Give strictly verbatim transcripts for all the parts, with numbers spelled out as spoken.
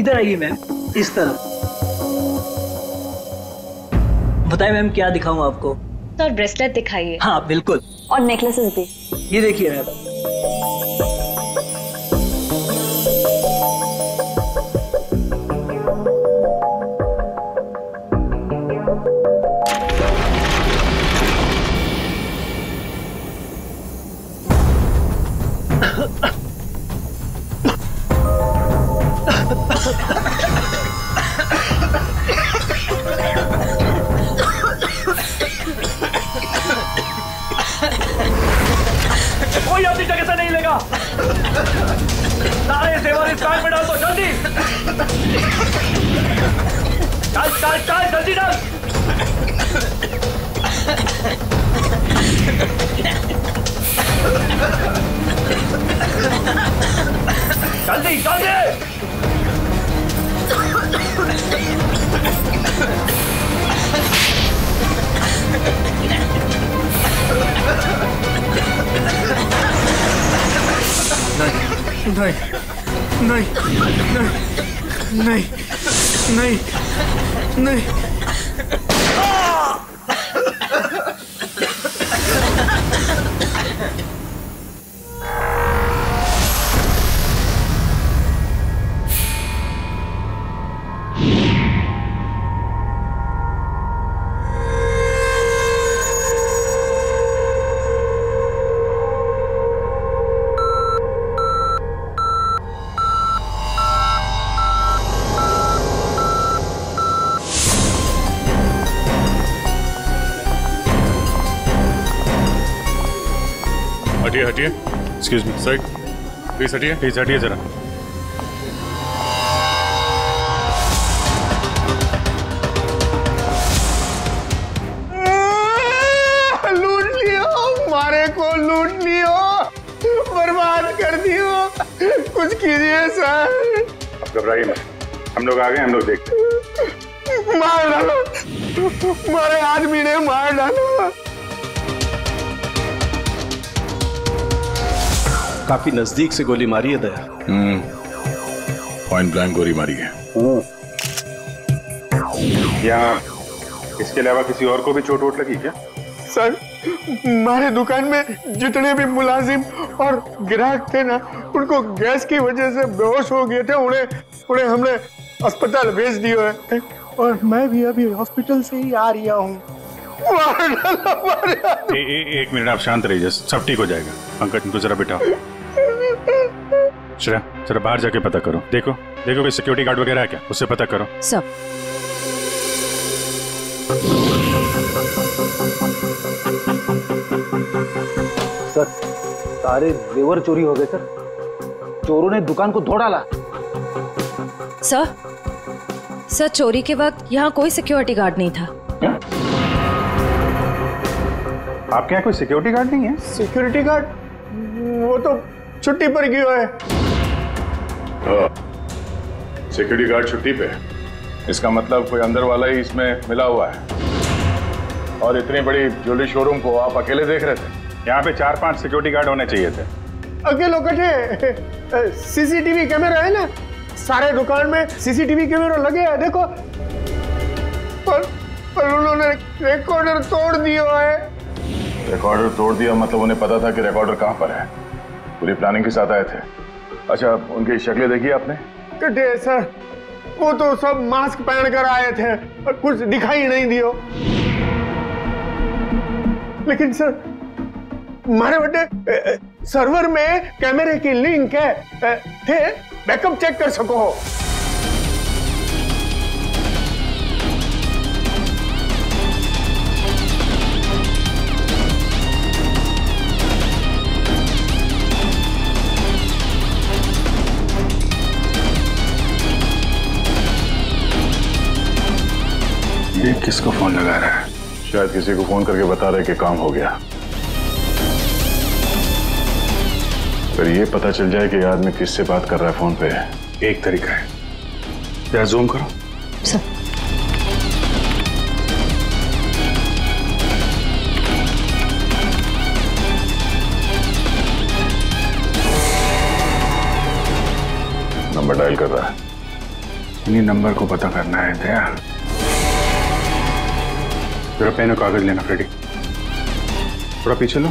इधर आइए मैम, इस तरफ। बताइए मैम क्या दिखाऊं आपको? तो ब्रेसलेट दिखाइए। हाँ बिल्कुल, और नेकलेसेस भी। ये देखिए मैम। कोई आपकी जगह से नहीं लेगा। सारे सेवर इस कार में डाल दो, जल्दी डाल डाल डाल जल्दी डाल। जल्दी जल्दी नहीं नहीं नहीं नहीं नहीं नहीं हटिए, एक्सक्यूज मी सर, प्लीज हटिए, प्लीज हटिए जरा। लूट लियो, मारे को लूट लियो, बर्बाद कर दियो, कुछ कीजिए सर। आप घबराइए मत, हम लोग आ गए, हम लोग देखते। मार डालो, मारे आदमी ने मार डालो। काफी नजदीक से गोली मारी है दया। पॉइंट ब्लैंक गोली मारी है। या इसके अलावा किसी और को भी चोट वोट लगी क्या? सर हमारे दुकान में जितने भी मुलाजिम और ग्राहक थे ना, उनको गैस की वजह से बेहोश हो गए थे। उन्हें उन्हें हमने अस्पताल भेज दिया है और मैं भी अभी हॉस्पिटल से ही आ रहा हूँ। एक मिनट आप शांत रहिए, सब ठीक हो जाएगा। अंकल तुम तो जरा बिठाओ। श्रेया जरा बाहर जाके पता करो, देखो देखो कोई सिक्योरिटी गार्ड वगैरह है क्या, उससे पता करो सब। सर सारे जेवर चोरी हो गए सर, चोरों ने दुकान को धो डाला। सर सर चोरी के वक्त यहाँ कोई सिक्योरिटी गार्ड नहीं था। क्या आपके यहाँ कोई सिक्योरिटी गार्ड नहीं है? सिक्योरिटी गार्ड वो तो छुट्टी पर गया है। सिक्योरिटी गार्ड छुट्टी पे, इसका मतलब कोई अंदर वाला ही इसमें मिला हुआ है। और इतनी बड़ी ज्वेलरी शोरूम को आप अकेले देख रहे थे? यहाँ पे चार पांच सिक्योरिटी गार्ड होने चाहिए थे। अकेले कटे, सीसीटीवी कैमरा है ना, सारे दुकान में सीसीटीवी कैमरा लगे है, देखो। पर, पर उन्होंने रिकॉर्डर तोड़ दिया है। रिकॉर्डर तोड़ दिया मतलब उन्हें पता था कि रिकॉर्डर कहाँ पर है, पूरी प्लानिंग के साथ आए थे। अच्छा उनकी शक्लें देखी आपने? कटे सर वो तो सब मास्क पहनकर आए थे और कुछ दिखाई नहीं दियो। लेकिन सर हमारे बटे सर्वर में कैमरे की लिंक है, थे बैकअप चेक कर सको। ये किसको फोन लगा रहा है? शायद किसी को फोन करके बता रहे कि काम हो गया। पर ये पता चल जाए कि आदमी किससे बात कर रहा है फोन पे, एक तरीका है। जरा जूम करो सर। नंबर डायल कर रहा है। इन्हीं नंबर को पता करना है दया। थोड़ा पेन और कागज लेना फ्रेडी, थोड़ा पीछे लो।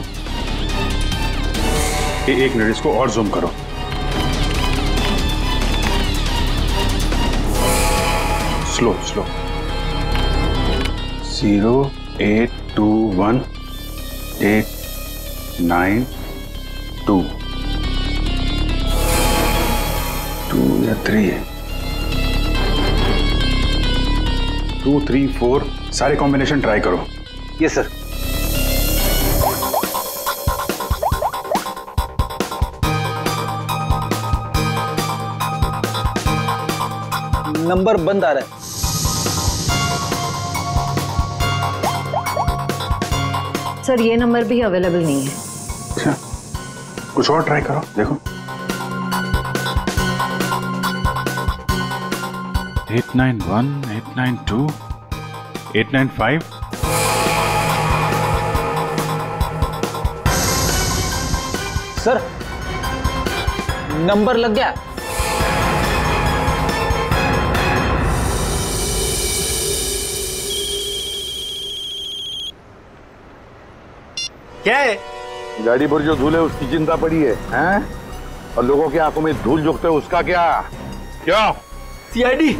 ये एक मिनट, इसको और जूम करो। Slow slow. Zero eight two one eight nine two two या थ्री है, टू थ्री फोर, सारे कॉम्बिनेशन ट्राई करो। Yes sir. नंबर बंद आ रहा है। सर ये नंबर भी अवेलेबल नहीं है। अच्छा, कुछ और ट्राई करो। देखो eight nine one eight nine two eight nine five sir number लग गया। क्या है? गाड़ी पर जो धूल है उसकी चिंता पड़ी है, हैं? और लोगों की आंखों में धूल झोंकते है उसका क्या? क्या सीआईडी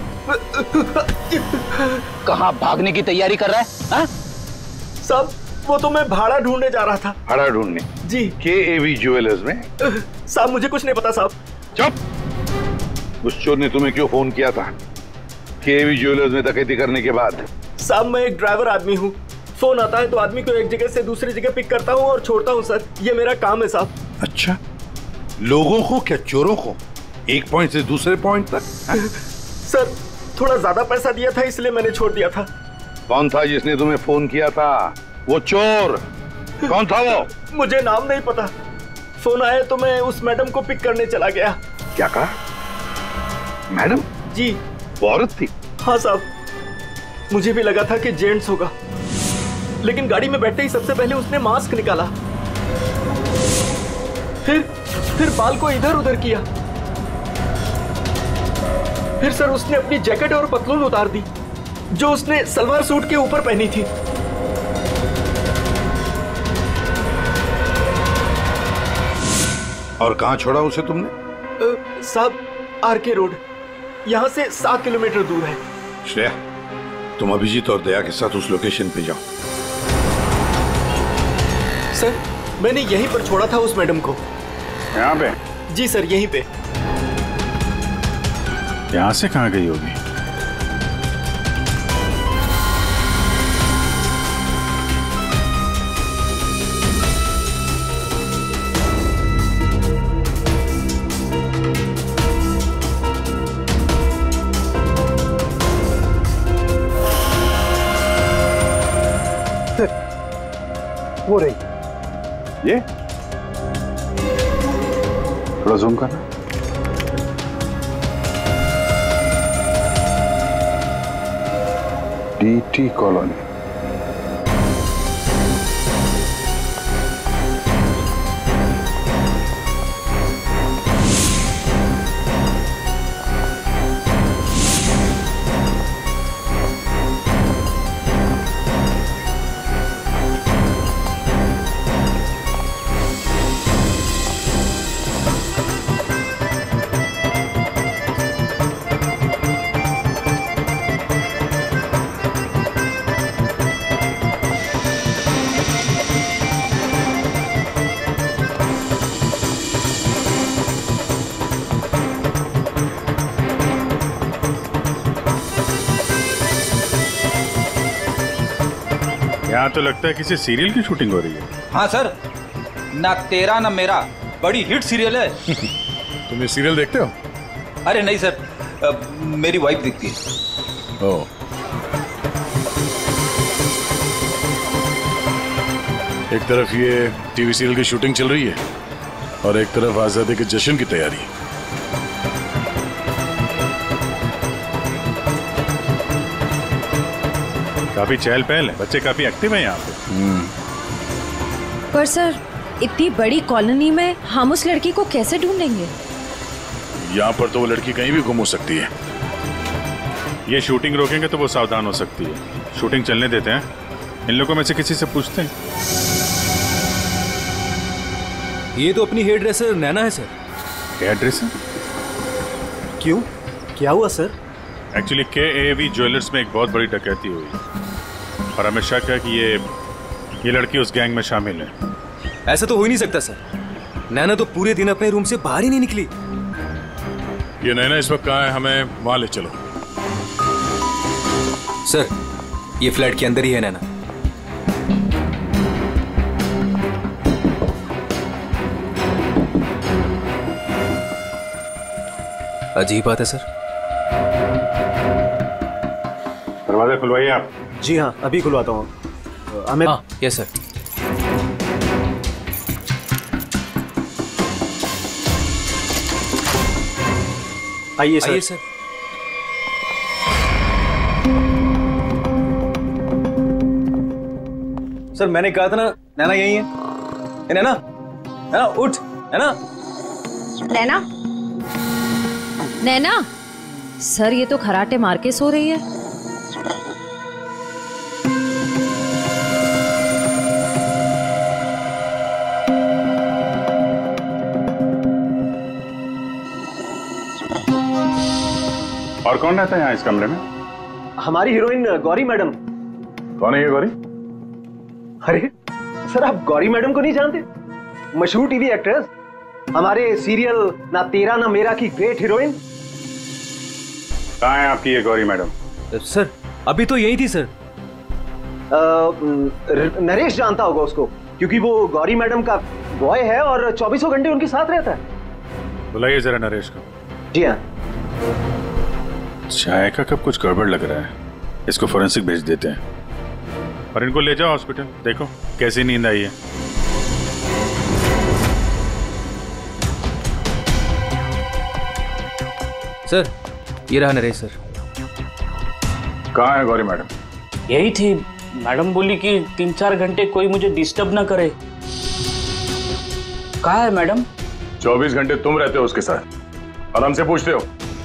कहाँ भागने की तैयारी कर रहा है? सब वो तो मैं भाड़ा ढूंढने जा रहा था। भाड़ा ढूंढने? जी, केवी ज्वेलर्स में। साहब मुझे कुछ नहीं पता साहब। चुप। उस चोर ने तुम्हें क्यों फोन किया था? केवी ज्वेलर्स में डकैती करने के बाद? साहब मैं एक ड्राइवर आदमी हूँ, फोन आता है तो आदमी को एक जगह से दूसरी जगह पिक करता हूँ और छोड़ता हूँ सर, ये मेरा काम है साहब। अच्छा, लोगों को क्या चोरों को एक पॉइंट से दूसरे पॉइंट तक? सर थोड़ा ज्यादा पैसा दिया था इसलिए मैंने छोड़ दिया था। कौन था जिसने तुम्हें फोन किया था? वो चोर कौन था वो? मुझे नाम नहीं पता। फोन आया तो मैं उस मैडम को पिक करने चला गया। क्या कहा? मैडम? जी, वो औरत थी। हाँ साहब, मुझे भी लगा था कि जेंट्स होगा, लेकिन गाड़ी में बैठते ही सबसे पहले उसने मास्क निकाला, फिर फिर बाल को इधर उधर किया, फिर सर उसने अपनी जैकेट और पतलून उतार दी जो उसने सलवार सूट के ऊपर पहनी थी। और कहाँ छोड़ा उसे तुमने? साहब आरके रोड, यहाँ से सात किलोमीटर दूर है। श्रेया, तुम अभिजीत और दया के साथ उस लोकेशन पे जाओ। सर मैंने यहीं पर छोड़ा था उस मैडम को। यहाँ पे? जी सर यहीं पे। यहाँ से कहाँ गई होगी? वो रही। ये? थोड़ा ज़ूम करना। T colony. यहाँ तो लगता है किसी सीरियल की शूटिंग हो रही है। हाँ सर, ना तेरा ना मेरा बड़ी हिट सीरियल है। तुम ये सीरियल देखते हो? अरे नहीं सर, मेरी वाइफ देखती है। ओह। एक तरफ ये टीवी सीरियल की शूटिंग चल रही है और एक तरफ आज़ादी के जश्न की तैयारी। काफी चहल पहल है, बच्चे काफी एक्टिव हैं यहाँ पे। पर सर, इतनी बड़ी कॉलोनी में हम उस लड़की को कैसे ढूंढेंगे? यहाँ पर तो वो लड़की कहीं भी गुम हो सकती है। ये शूटिंग रोकेंगे तो वो सावधान हो सकती है। शूटिंग चलने देते हैं, इन लोगों में से किसी से पूछते हैं। ये तो अपनी हेयर ड्रेसर नैना है सर। Hair dresser? क्यों, क्या हुआ सर? एक्चुअली केवी ज्वेलर्स में एक बहुत बड़ी डकैती हुई और हमें शक है कि ये ये लड़की उस गैंग में शामिल है। ऐसा तो हो ही नहीं सकता सर, नैना तो पूरे दिन अपने रूम से बाहर ही नहीं निकली। ये नैना इस वक्त कहाँ है, हमें वहां ले चलो। सर, ये फ्लैट के अंदर ही है नैना। अजीब बात है सर। दरवाजा खुलवाइए आप। जी हाँ, अभी खुलवाता हूँ। हमें हाँ, यस सर। आइए सर। आइए सर। सर, मैंने कहा था ना, नैना यही है। ए, नैना, नैना उठ। नैना, नैना, नैना। सर, ये तो खराटे मार के सो रही है। और कौन रहता है यहाँ इस कमरे में? हमारी हीरोइन गौरी मैडम। कौन है ये गौरी? अरे सर, आप गौरी मैडम को नहीं जानते? मशहूर टीवी एक्ट्रेस, हमारे सीरियल ना तेरा ना मेरा की ग्रेट हीरोइन। कहाँ है आपकी ये गौरी मैडम? सर, अभी तो यही थी सर। आ, नरेश जानता होगा उसको, क्योंकि वो गौरी मैडम का बॉय है और चौबीसों घंटे उनके साथ रहता है। बुलाइए जरा नरेश को। जी हाँ। चाय का कप कुछ गड़बड़ लग रहा है, इसको फोरेंसिक भेज देते हैं और इनको ले जाओ हॉस्पिटल। देखो कैसी नींद आई है। सर, ये रहा नरेश सर। कहाँ है गौरी मैडम? यही थी मैडम, बोली कि तीन चार घंटे कोई मुझे डिस्टर्ब ना करे। कहाँ है मैडम? चौबीस घंटे तुम रहते हो उसके साथ और हमसे पूछते हो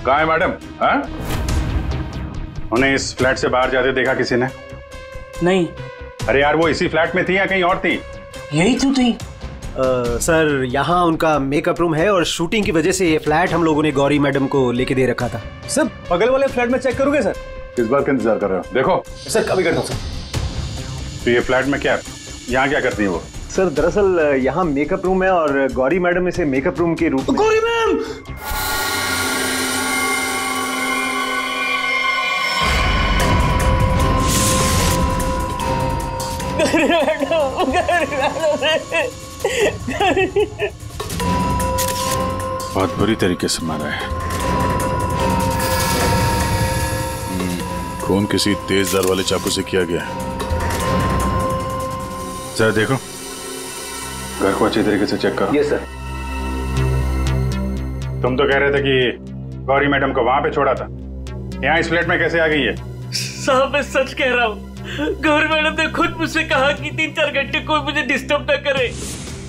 कहाँ है मैडम? हाँ, उन्हें इस फ्लैट से बाहर जाते देखा किसी ने? नहीं। अरे यार, वो इसी फ्लैट में थी या कहीं और थी? यही तो थी। आ, सर, यहाँ उनका मेकअप रूम है और शूटिंग की वजह से ये फ्लैट हम लोगों ने गौरी मैडम को लेके दे रखा था। सर, बगल वाले फ्लैट में चेक करोगे सर? किस बात का इंतजार कर रहे हो? देखो सर, कभी करता हूँ सर। तो ये फ्लैट में क्या, यहाँ क्या करती है वो? सर, दरअसल यहाँ मेकअप रूम है और गौरी मैडम इसे मेकअप रूम के रूप में। गौरी मैम, बहुत बुरी तरीके से मारा है। खून किसी तेज धार वाले चाकू से किया गया है। सर देखो, घर को अच्छी तरीके से चेक करो। Yes sir. तुम तो कह रहे थे कि गौरी मैडम को वहां पे छोड़ा था, यहाँ इस फ्लैट में कैसे आ गई है? साहब, मैं सच कह रहा हूँ। गौरी मैडम ने खुद मुझसे कहा कि तीन चार घंटे कोई मुझे डिस्टर्ब ना करे।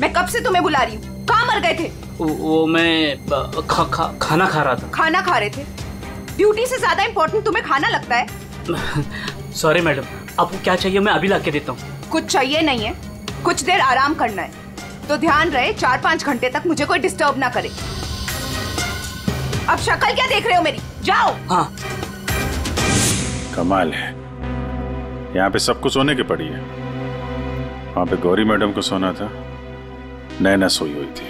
मैं कब से तुम्हें बुला रही हूँ, कहाँ मर गए थे? वो, वो मैं खा, खा, खाना खा रहा था। खाना खा रहे थे? ड्यूटी से ज्यादा इम्पोर्टेंट तुम्हें खाना लगता है? सॉरी मैडम, आपको क्या चाहिए मैं अभी लाके देता हूँ। कुछ चाहिए नहीं है, कुछ देर आराम करना है। तो ध्यान रहे, चार पाँच घंटे तक मुझे कोई डिस्टर्ब ना करे। अब शक्ल क्या देख रहे हो मेरी, जाओ। हाँ, कमाल है, यहाँ पे सबको सोने की पड़ी है। वहाँ पे गौरी मैडम को सोना था, नैना सोई हुई थी।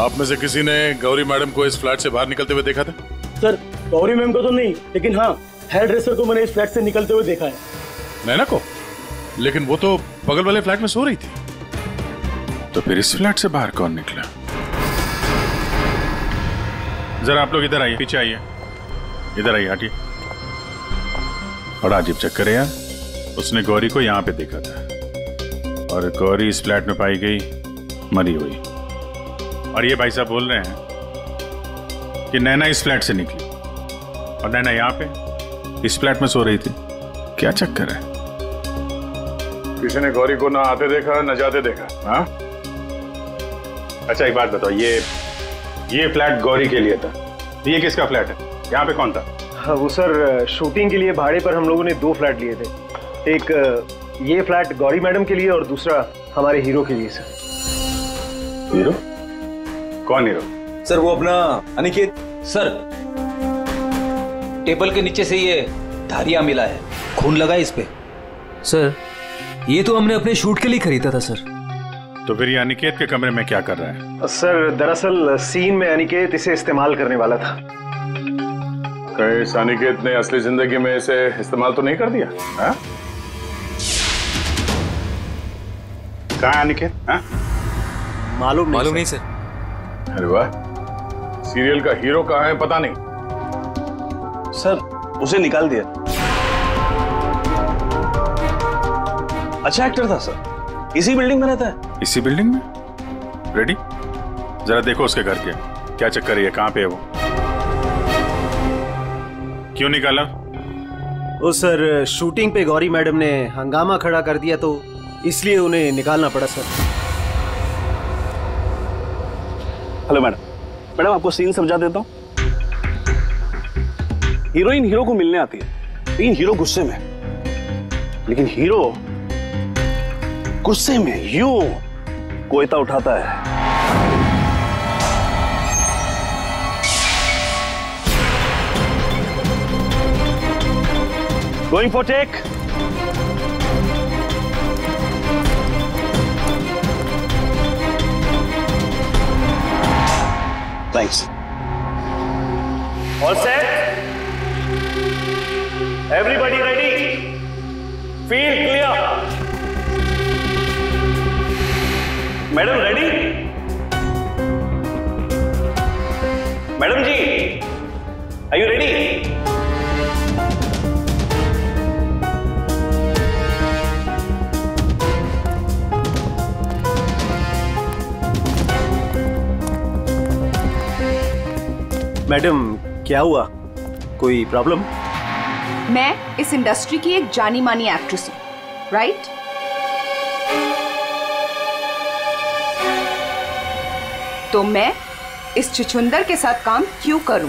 आप में से किसी ने गौरी मैडम को इस फ्लैट से बाहर निकलते हुए देखा था? सर, गौरी मैम को तो नहीं, लेकिन हाँ, हेयर ड्रेसर को मैंने इस फ्लैट से निकलते हुए देखा है। नैना को? लेकिन वो तो बगल वाले फ्लैट में सो रही थी। तो फिर इस फ्लैट से बाहर कौन निकला? जरा आप लोग इधर आइए, पीछे आइए, इधर आइए, हटिए। बड़ा अजीब चक्कर है यार, उसने गौरी को यहाँ पे देखा था। और गौरी इस फ्लैट में पाई गई मरी हुई। और ये भाई साहब बोल रहे हैं कि नैना इस फ्लैट से निकली और नैना यहाँ पे इस फ्लैट में सो रही थी। क्या चक्कर है? किसी ने गौरी को ना आते देखा ना जाते देखा। हाँ, अच्छा एक बात बताओ, ये ये फ्लैट गौरी के लिए था, ये किसका फ्लैट है? यहाँ पे कौन था? हाँ, वो सर शूटिंग के लिए भाड़े पर हम लोगों ने दो फ्लैट लिए थे, एक ये फ्लैट गौरी मैडम के लिए और दूसरा हमारे हीरो के लिए। Sir hero? कौन हीरो? सर वो अपना अनिकेत। सर टेबल के नीचे से ये धारिया मिला है, खून लगा है इस पे। सर ये तो हमने अपने शूट के लिए खरीदा था सर। तो फिर ये अनिकेत के कमरे में क्या कर रहा है? सर दरअसल सीन में अनिकेत इसे इस्तेमाल करने वाला था। कहीं अनिकेत ने असली जिंदगी में इसे इस्तेमाल तो नहीं कर दिया? हाँ? कहाँ है अनिकेत? हाँ? मालूम मालूम नहीं सर। अरे वाह, सीरियल का हीरो कहाँ है पता नहीं। सर उसे निकाल दिया। अच्छा एक्टर था सर, इसी बिल्डिंग में रहता है। इसी बिल्डिंग में? रेडी, जरा देखो उसके घर के क्या चक्कर है, कहाँ पे है वो, क्यों निकाला? ओ सर शूटिंग पे गौरी मैडम ने हंगामा खड़ा कर दिया तो इसलिए उन्हें निकालना पड़ा सर। हेलो मैडम, मैडम आपको सीन समझा देता हूँ। हीरोइन हीरो को मिलने आती है, लेकिन हीरो गुस्से में, लेकिन हीरो गुस्से में यूं कोयता उठाता है। Going for take. Thanks. All set? Everybody ready? Field clear. Madam ready? Madam ji, are you ready? Madam क्या हुआ, कोई प्रॉब्लम? मैं इस इंडस्ट्री की एक जानी मानी एक्ट्रेस हूं, राइट? तो मैं इस चिचुंदर के साथ काम क्यों करूं?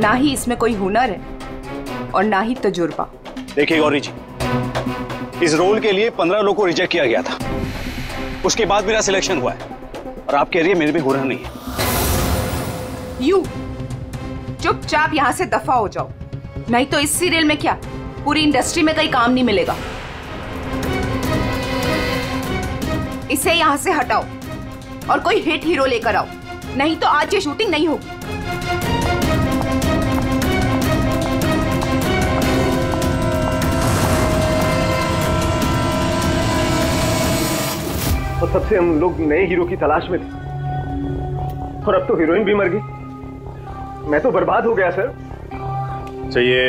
ना ही इसमें कोई हुनर है और ना ही तजुर्बा। देखिए गौरी जी, इस रोल के लिए पंद्रह लोगों को रिजेक्ट किया गया था, उसके बाद मेरा सिलेक्शन हुआ है और आप कह रही है मेरे में हुनर नहीं है। यू चुपचाप यहाँ से दफा हो जाओ, नहीं तो इस सीरियल में क्या पूरी इंडस्ट्री में कहीं काम नहीं मिलेगा। इसे यहाँ से हटाओ और कोई हिट हीरो लेकर आओ, नहीं तो आज ये शूटिंग नहीं होगी। और तब से हम लोग नए हीरो की तलाश में थे और अब तो हीरोइन भी मर गई, मैं तो बर्बाद हो गया सर। अच्छा ये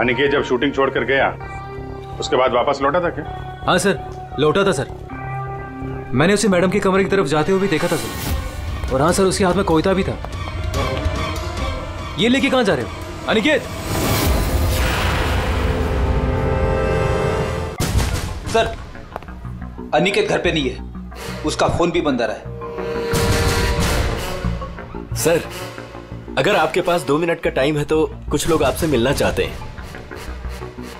अनिकेत जब शूटिंग छोड़कर गया उसके बाद वापस लौटा था क्या? हाँ सर लौटा था सर, मैंने उसे मैडम के कमरे की तरफ जाते हुए भी देखा था सर। और हाँ सर उसके हाथ में कोयता भी था। ये लेके कहाँ जा रहे हो अनिकेत? सर अनिकेत घर पे नहीं है, उसका फोन भी बंद आ रहा है। सर अगर आपके पास दो मिनट का टाइम है तो कुछ लोग आपसे मिलना चाहते हैं।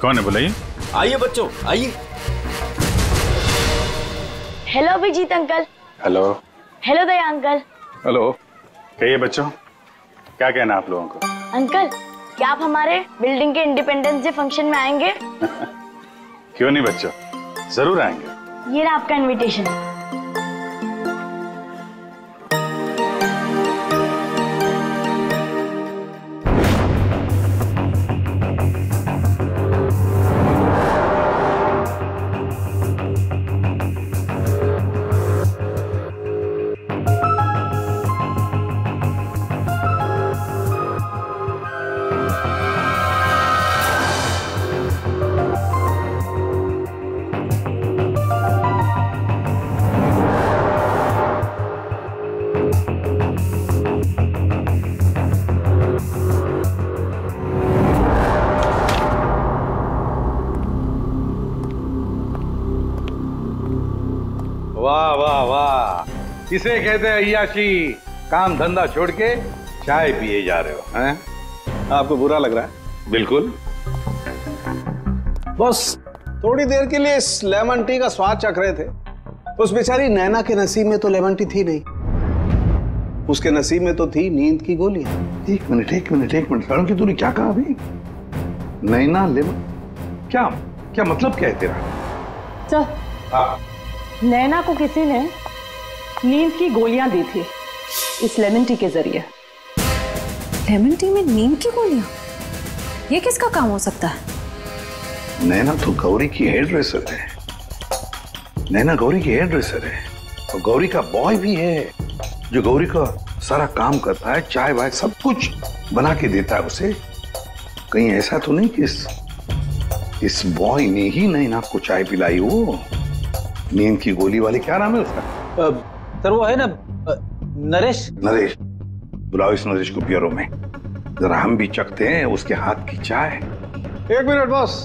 कौन है बुलाइए? आइए बच्चों आइए। Hello Abhijeet uncle. Hello. Hello Daya uncle. Hello. कहिए बच्चों क्या कहना आप लोगों को? अंकल क्या आप हमारे बिल्डिंग के इंडिपेंडेंस डे फंक्शन में आएंगे? क्यों नहीं बच्चों, जरूर आएंगे। ये रहा आपका इन्विटेशन। इसे कहते हैं अय्याशी। काम धंधा छोड़ के चाय पिए जा रहे हो हैं? आपको बुरा लग रहा है? बिल्कुल। बस थोड़ी देर के लिए इस लेमन टी का स्वाद चख रहे थे। उस बेचारी नैना के नसीब में तो लेमन टी थी नहीं, उसके नसीब में तो थी नींद की गोली। एक मिनट एक मिनट एक मिनट अरुण, तूने क्या कहा अभी? नैना लेमन? क्या क्या मतलब क्या है तेरा? चल, नैना को किसी ने नींद की गोलियां दी थी इस लेमन टी के जरिए। लेमन टी में नींद की गोलियां? ये किसका काम हो सकता है? नैना तो गौरी की हेयर ड्रेसर है। नैना गौरी की हेयर ड्रेसर है और गौरी का बॉय भी है जो गौरी का सारा काम करता है, चाय वाय सब कुछ बना के देता है उसे। कहीं ऐसा तो नहीं कि इस, इस बॉय ने ही नैना को चाय पिलाई हो? नींद की गोली वाले, क्या नाम है उसका? अब सर वो है ना नरेश। नरेश, बुलाओ इस नरेश को पियरो में, जरा हम भी चखते हैं उसके हाथ की चाय। एक मिनट बॉस।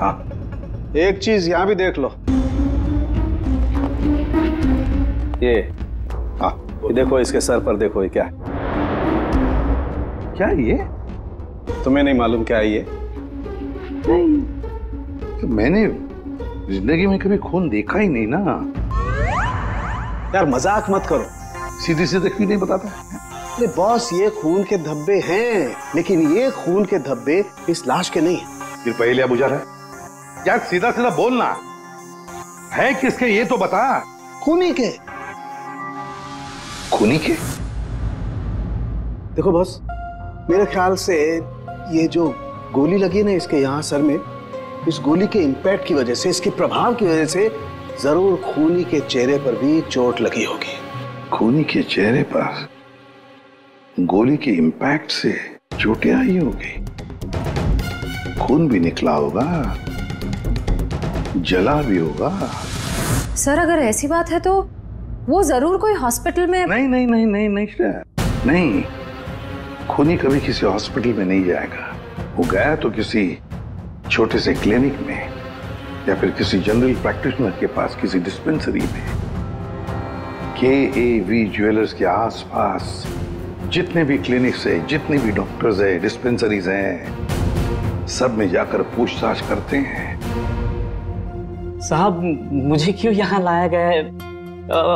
हाँ, एक चीज यहाँ भी देख लो। ये हाँ ये देखो, इसके सर पर देखो, ये क्या है? क्या ये? तुम्हें नहीं मालूम क्या है ये? नहीं, तो मैंने जिंदगी में कभी खून देखा ही नहीं ना। यार मजाक मत करो। सीधे सीधे क्यों नहीं बताता? अरे बॉस, ये खून के धब्बे हैं, लेकिन ये खून के धब्बे इस लाश के नहीं हैं। फिर पहले बुझा रहा यार, सीधा सीधा बोलना है किसके ये तो बता। खूनी के। खूनी के? देखो बॉस, मेरे ख्याल से ये जो गोली लगी ना इसके यहाँ सर में, इस गोली के इम्पैक्ट की वजह से, इसके प्रभाव की वजह से जरूर खूनी के चेहरे पर भी चोट लगी होगी। खूनी के चेहरे पर गोली के इम्पैक्ट से चोटें आई होगी, खून भी निकला होगा, जला भी होगा। सर अगर ऐसी बात है तो वो जरूर कोई हॉस्पिटल में। नहीं नहीं नहीं नहीं नहीं नहीं, नहीं। खूनी कभी किसी हॉस्पिटल में नहीं जाएगा। वो गया तो किसी छोटे से क्लिनिक में या फिर किसी जनरल प्रैक्टिशनर के पास, किसी डिस्पेंसरी में। केवी ज्वेलर्स के आसपास जितने भी क्लिनिक्स है, जितने भी डॉक्टर्स है, डिस्पेंसरीज हैं, सब में जाकर पूछताछ करते हैं। साहब मुझे क्यों यहाँ लाया गया है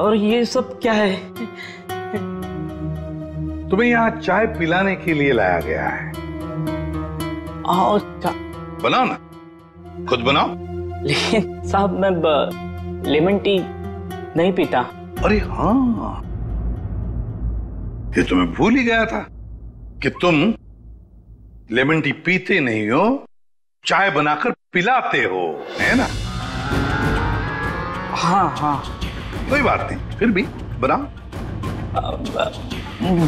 और ये सब क्या है? तुम्हें यहाँ चाय पिलाने के लिए लाया गया है। और बनाओ ना, खुद बनाओ। लेकिन साहब मैं लेमन टी नहीं पीता। अरे हाँ, ये तो मैं भूल ही गया था कि तुम लेमन टी पीते नहीं हो, चाय बनाकर पिलाते हो, है ना? हाँ हाँ, कोई बात नहीं, फिर भी बनाओ।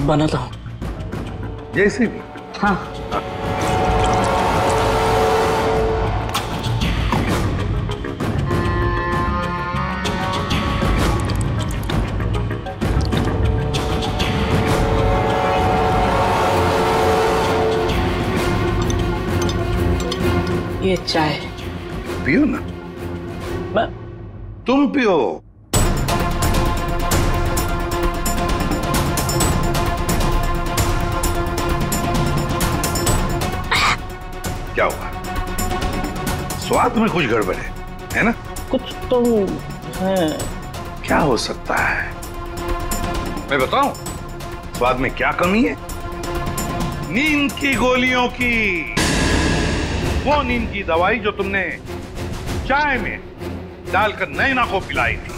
बनाता हूँ जैसे भी। हाँ, हाँ। ये चाय पियो ना। मैं? तुम पियो। क्या हुआ? स्वाद में कुछ गड़बड़ है, है ना? कुछ तो है। क्या हो सकता है? मैं बताऊं स्वाद में क्या कमी है? नींद की गोलियों की, वो नींद की दवाई जो तुमने चाय में डालकर नैना को पिलाई थी।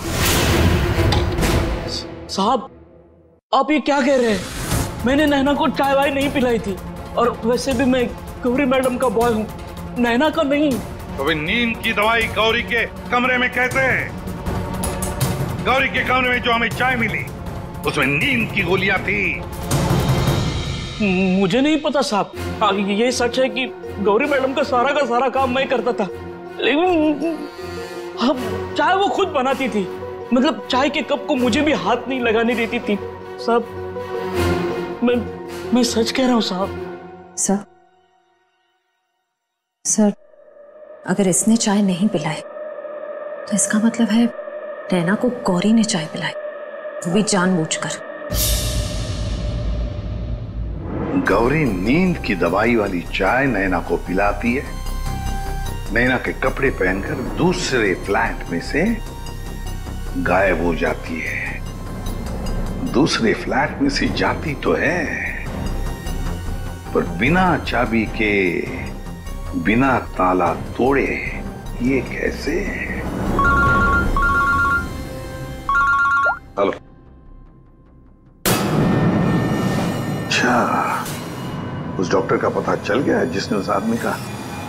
साहब आप ये क्या कह रहे हैं? मैंने नैना को चाय वाय नहीं पिलाई थी, और वैसे भी मैं गौरी मैडम का बॉय हूँ, नैना का नहीं। तो वे नींद की दवाई गौरी के कमरे में कहते हैं। गौरी के कमरे में जो हमें चाय मिली उसमें नींद की गोलियां थी। मुझे नहीं पता साहब, ये सच है कि गौरी मैडम का सारा का सारा काम मैं करता था, लेकिन अब चाय वो खुद बनाती थी। मतलब चाय के कप को मुझे भी हाथ नहीं लगाने देती थी। साहब मैं मैं सच कह रहा हूँ साहब। सर सर अगर इसने चाय नहीं पिलाई तो इसका मतलब है नैना को गौरी ने चाय पिलाई। वो भी जानबूझकर। गौरी नींद की दवाई वाली चाय नैना को पिलाती है, नैना के कपड़े पहनकर दूसरे फ्लैट में से गायब हो जाती है। दूसरे फ्लैट में से जाती तो है पर बिना चाबी के, बिना ताला तोड़े, ये कैसे? हेलो, अच्छा उस डॉक्टर का पता चल गया है जिसने उस आदमी का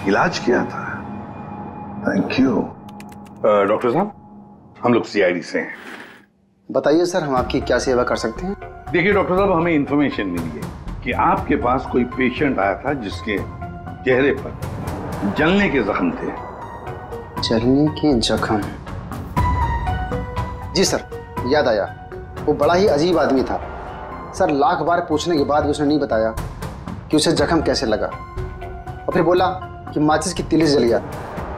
इलाज किया था। Thank you. डॉक्टर साहब, हम लोग सीआईडी से हैं। बताइए सर, हम आपकी क्या सेवा कर सकते हैं? देखिए डॉक्टर साहब, हमें इंफॉर्मेशन मिली है कि आपके पास कोई पेशेंट आया था जिसके चेहरे पर जलने के जख्म थे। जलने के जख्म? जी सर, याद आया। वो बड़ा ही अजीब आदमी था सर। लाख बार पूछने के बाद भी उसने नहीं बताया कि उसे जख्म कैसे लगा, और फिर बोला कि माचिस की तिली जल गया।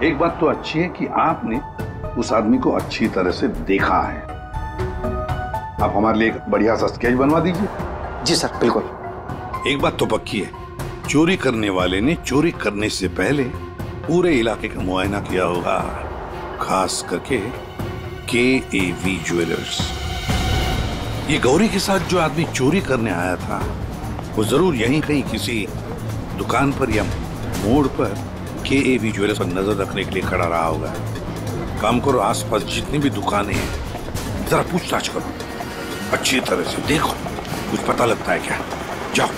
एक बात तो अच्छी है कि आपने उस आदमी को अच्छी तरह से देखा है। आप हमारे लिए एक बढ़िया सा स्केच बनवा दीजिए। जी सर, बिल्कुल। एक बात तो पक्की है, चोरी करने वाले ने चोरी करने से पहले पूरे इलाके का मुआयना किया होगा, खास करके केवी ज्वेलर्स। ये गौरी के साथ जो आदमी चोरी करने आया था, वो जरूर यहीं कहीं किसी दुकान पर या मोड़ पर केवी ज्वेलर्स पर नजर रखने के लिए खड़ा रहा होगा। काम करो, आसपास जितनी भी दुकानें हैं जरा पूछताछ करो, अच्छी तरह से देखो, कुछ पता लगता है क्या। जाओ।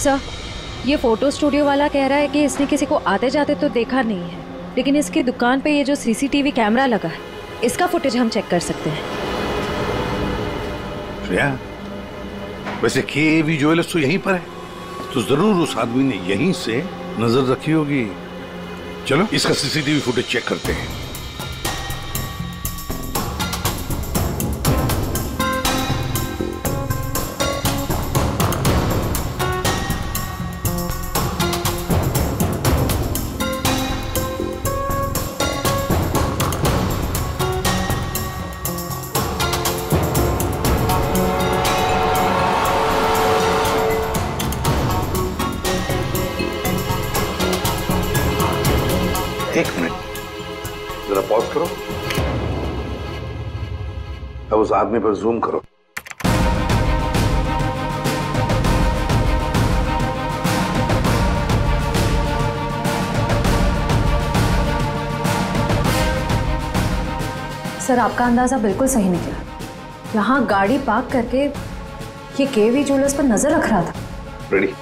सर, ये फोटो स्टूडियो वाला कह रहा है कि इसने किसी को आते जाते तो देखा नहीं है, लेकिन इसकी दुकान पे ये जो सीसीटीवी कैमरा लगा है, इसका फुटेज हम चेक कर सकते हैं। श्रेया, वैसे केवी ज्वेलर्स तो यहीं पर है, तो जरूर उस आदमी ने यहीं से नजर रखी होगी। चलो इसका सीसीटीवी फुटेज चेक करते हैं। आदमी पर ज़ूम करो। सर, आपका अंदाजा बिल्कुल सही निकला। यहाँ गाड़ी पार्क करके ये केवी ज्वेलर्स पर नजर रख रहा था। रेडी,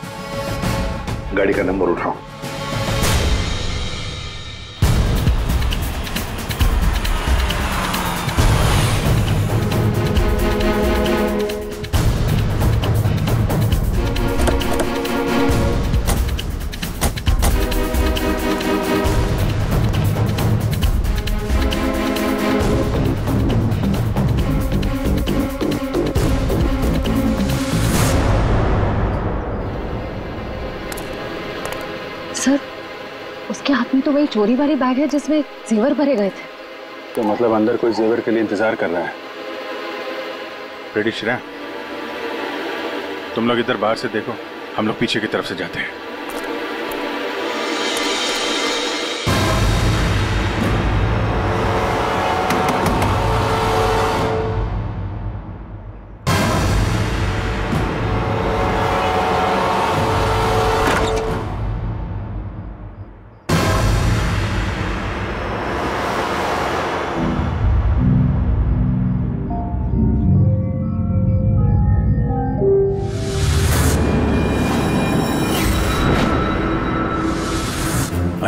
गाड़ी का नंबर उठाओ। तो वही चोरी वाली बैग है जिसमें जेवर भरे गए थे। तो मतलब अंदर कोई जेवर के लिए इंतजार कर रहा है। रेडी श्रेया, तुम लोग इधर बाहर से देखो, हम लोग पीछे की तरफ से जाते हैं।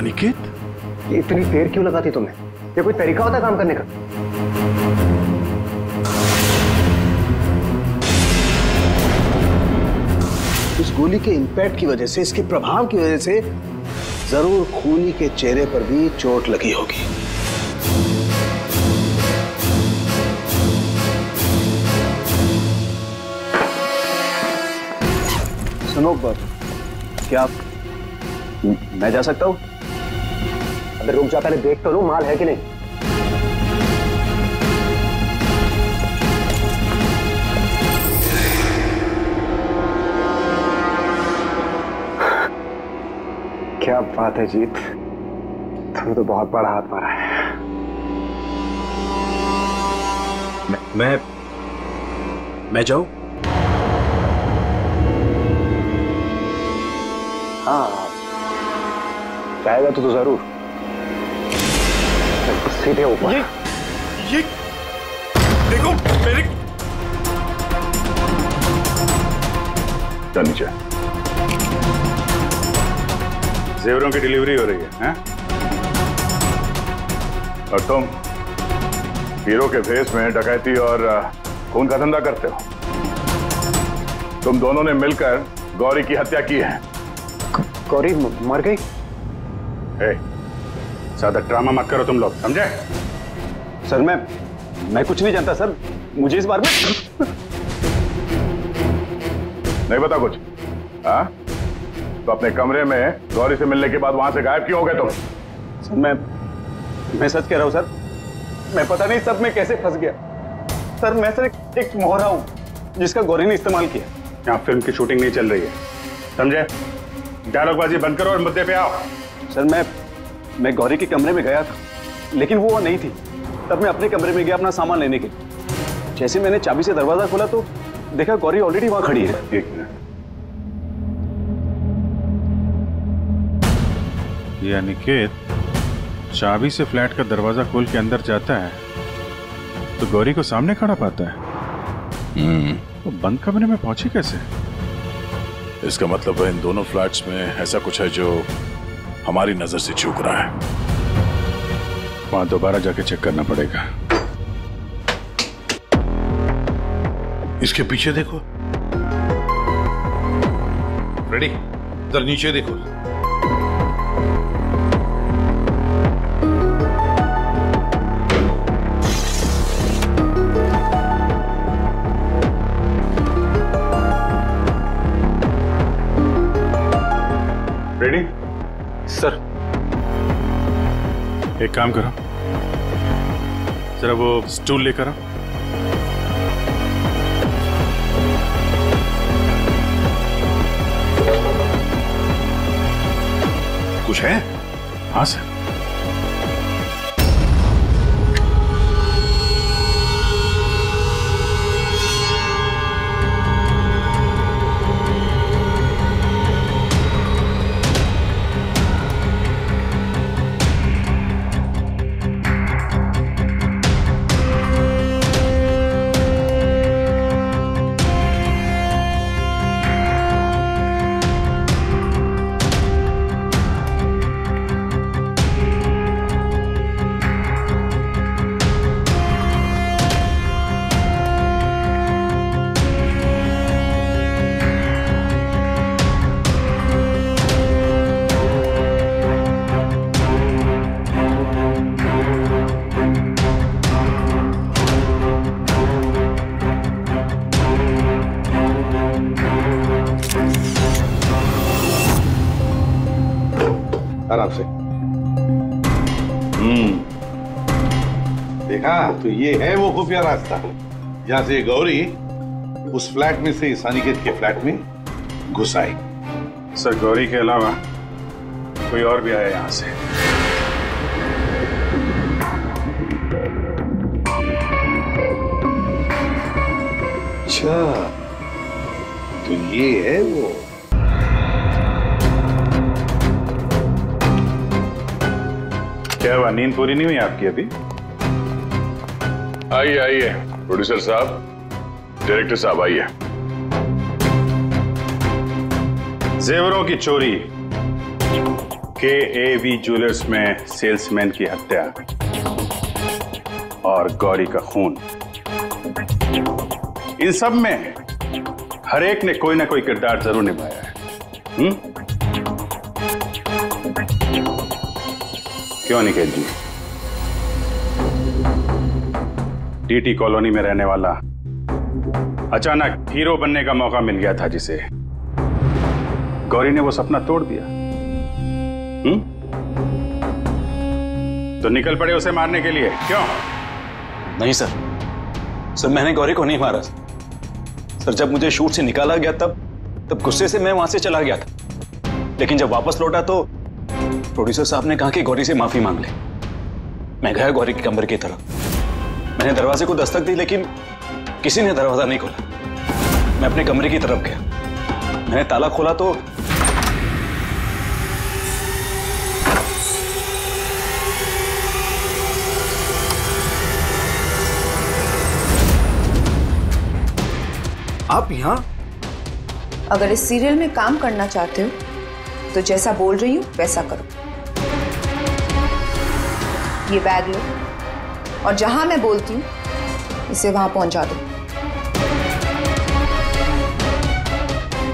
अनिकेत, इतनी देर क्यों लगाती तुमने? ये कोई तरीका होता है काम करने का? गोली के इंपैक्ट की वजह से, इसके प्रभाव की वजह से जरूर खूनी के चेहरे पर भी चोट लगी होगी। सुनो बाबू, क्या आप, मैं जा सकता हूं? अबे रुक जा, पहले देख तो लूं माल है कि नहीं। क्या बात है जीत, तुमने तो बहुत बड़ा हाथ मारा है। मैं मैं, मैं जाऊं? हाँ, जाएगा तो तो जरूर। सीधे ऊपर। ये, ये देखो मेरे नीचे जेवरों की डिलीवरी हो रही है, हैं? और तुम हीरो के भेष में डकैती और खून का धंधा करते हो। तुम दोनों ने मिलकर गौरी की हत्या की है। गौरी मर गई? ए, ज्यादा ड्रामा मत करो तुम लोग, समझे? सर मैं मैं कुछ नहीं जानता सर, मुझे इस बारे में नहीं पता कुछ। हाँ, तो अपने कमरे में गौरी से मिलने के बाद वहां से गायब क्यों हो गए तुम? सर मैं मैं सच कह रहा हूं सर, मैं पता नहीं सब में कैसे फंस गया सर। मैं सर एक, एक मोहरा हूं जिसका गौरी ने इस्तेमाल किया। यहाँ फिल्म की शूटिंग नहीं चल रही है, समझे? डायलॉगबाजी बंद करो और मुद्दे पे आओ। सर मैं मैं गौरी के कमरे में गया था, लेकिन वो नहीं थी। तब मैं अपने कमरे में गया अपना सामान लेने के लिए। जैसे मैंने चाबी से दरवाजा खोला तो देखा गौरी ऑलरेडी वहां खड़ी है। एक मिनट, ये अनिकेत चाबी से फ्लैट का दरवाजा खोल के अंदर जाता है तो गौरी को सामने खड़ा पाता है। हम्म, वो बंद कमरे में पहुंची कैसे? इसका मतलब है इन दोनों फ्लैट्स में ऐसा कुछ है जो हमारी नजर से चूक रहा है। वहां दोबारा जाके चेक करना पड़ेगा। इसके पीछे देखो, रेडी, इधर नीचे देखो। रेडी सर, एक काम करो, जरा वो स्टूल लेकर आओ। कुछ है? हाँ सर। तो ये है वो खुफिया रास्ता जहां से गौरी उस फ्लैट में से इस अनिकेत के फ्लैट में घुस आई। सर गौरी के अलावा कोई और भी आया यहां से? अच्छा, तो ये है वो। क्या हुआ, नींद पूरी नहीं हुई आपकी अभी? आइए आइए प्रोड्यूसर साहब, डायरेक्टर साहब आइए। जेवरों की चोरी, केवी ज्वेलर्स में सेल्समैन की हत्या और गौरी का खून, इन सब में हर एक ने कोई ना कोई किरदार जरूर निभाया है। हुँ? क्यों Aniket ji? T T colony में रहने वाला अचानक हीरो बनने का मौका मिल गया था जिसे, गौरी ने वो सपना तोड़ दिया। हुँ? तो निकल पड़े उसे मारने के लिए, क्यों? नहीं सर, सर मैंने गौरी को नहीं मारा। सर जब मुझे शूट से निकाला गया तब तब गुस्से से मैं वहां से चला गया था, लेकिन जब वापस लौटा तो प्रोड्यूसर साहब ने कहा कि गौरी से माफी मांग ले। मैं गया गौरी के कमरे की तरफ, मैंने दरवाजे को दस्तक दी लेकिन किसी ने दरवाजा नहीं खोला। मैं अपने कमरे की तरफ गया, मैंने ताला खोला तो आप यहां? अगर इस सीरियल में काम करना चाहते हो तो जैसा बोल रही हूं वैसा करो। ये बैग लो और जहां मैं बोलती हूं इसे वहां पहुंचा दो।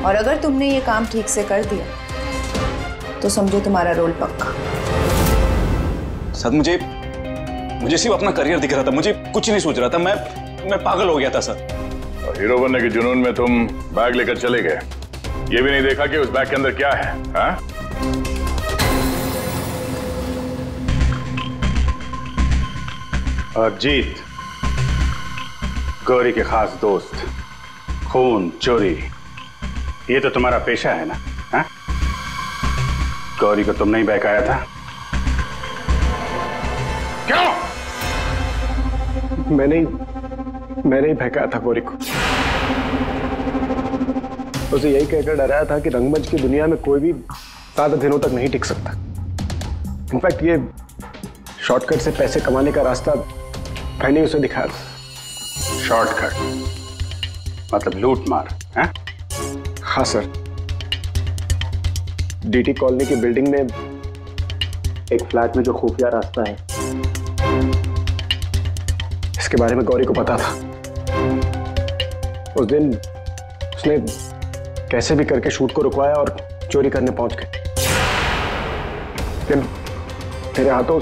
और अगर तुमने ये काम ठीक से कर दिया तो समझो तुम्हारा रोल पक्का। सर मुझे मुझे सिर्फ अपना करियर दिख रहा था, मुझे कुछ नहीं सोच रहा था। मैं मैं पागल हो गया था सर। हीरो बनने के जुनून में तुम बैग लेकर चले गए, ये भी नहीं देखा कि उस बैग के अंदर क्या है, हा? अर्जीत, गौरी के खास दोस्त, खून चोरी, ये तो तुम्हारा पेशा है ना, हा? गौरी को तुमने ही बहकाया था, क्यों? मैंने मैंने ही बहकाया था गौरी को। उसे यही कहकर डराया था कि रंगमंच की दुनिया में कोई भी ज्यादा दिनों तक नहीं टिक सकता। इनफैक्ट ये शॉर्टकट से पैसे कमाने का रास्ता मैंने उसे दिखाया था। शॉर्टकट मतलब लूट मार, है? हाँ सर, डीटी कॉलोनी की बिल्डिंग में एक फ्लैट में जो खुफिया रास्ता है, इसके बारे में गौरी को पता था। उस दिन उसने कैसे भी करके शूट को रुकवाया और चोरी करने पहुंच गए। फिर मेरे हाथों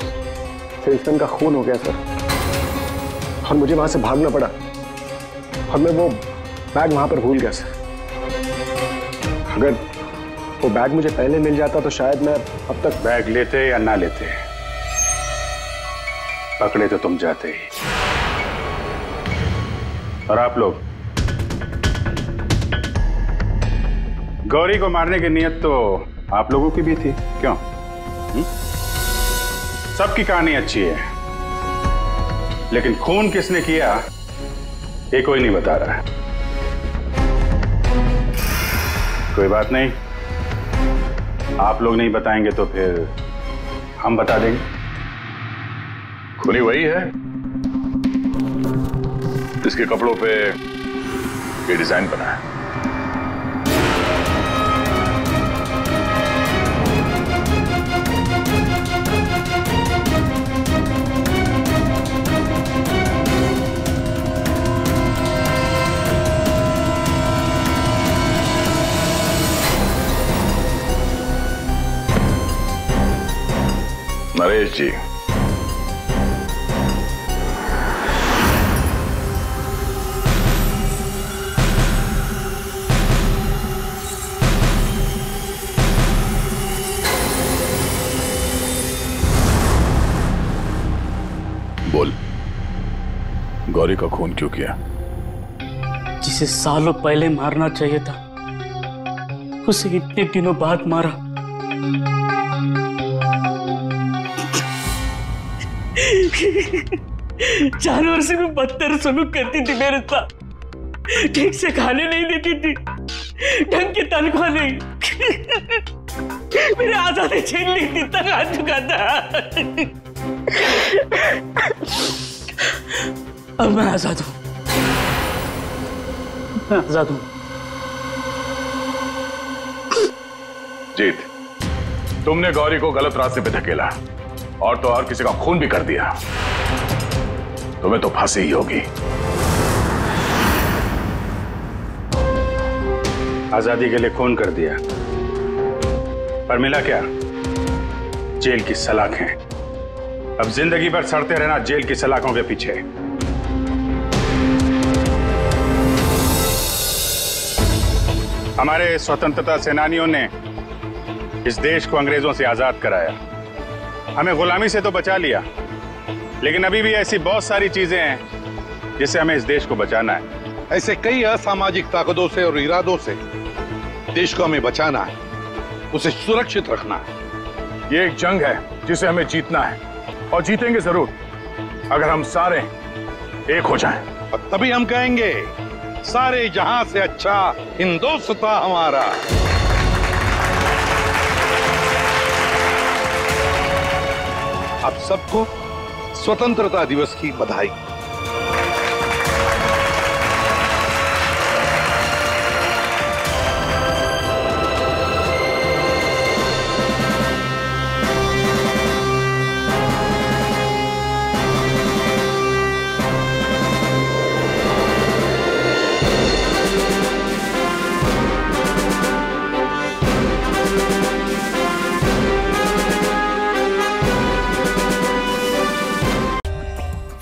सेल्समैन का खून हो गया सर, और मुझे वहां से भागना पड़ा और मैं वो बैग वहां पर भूल गया सर। अगर वो बैग मुझे पहले मिल जाता तो शायद मैं अब तक... बैग लेते या ना लेते, पकड़े तो तुम जाते ही। और आप लोग, गौरी को मारने की नीयत तो आप लोगों की भी थी, क्यों? सबकी कहानी अच्छी है, लेकिन खून किसने किया ये कोई नहीं बता रहा है। कोई बात नहीं, आप लोग नहीं बताएंगे तो फिर हम बता देंगे। खूनी वही है जिसके कपड़ों पे ये डिजाइन बना है। नरेश जी, बोल, गौरी का खून क्यों किया? जिसे सालों पहले मारना चाहिए था उसे इतने दिनों बाद मारा। जानवर से मैं बदतर सलूक करती थी मेरे साथ, ठीक से खाने नहीं देती थी, ढंग की तनख्वाह नहीं, मेरे आजादी छीन ली थी, तंग आ चुका था। अब मैं आजाद हूं, मैं आजाद हूं। जीत, तुमने गौरी को गलत रास्ते पे धकेला और तो और किसी का खून भी कर दिया, तुम्हें तो फांसी ही होगी। आजादी के लिए खून कर दिया, पर मिला क्या? जेल की सलाखें। अब जिंदगी भर सड़ते रहना जेल की सलाखों के पीछे। हमारे स्वतंत्रता सेनानियों ने इस देश को अंग्रेजों से आजाद कराया, हमें गुलामी से तो बचा लिया, लेकिन अभी भी ऐसी बहुत सारी चीजें हैं जिससे हमें इस देश को बचाना है। ऐसे कई असामाजिक ताकतों से और इरादों से देश को हमें बचाना है, उसे सुरक्षित रखना है। ये एक जंग है जिसे हमें जीतना है, और जीतेंगे जरूर अगर हम सारे एक हो जाएं। और तभी हम कहेंगे सारे जहां से अच्छा हिंदोस्तां हमारा। आप सबको स्वतंत्रता दिवस की बधाई।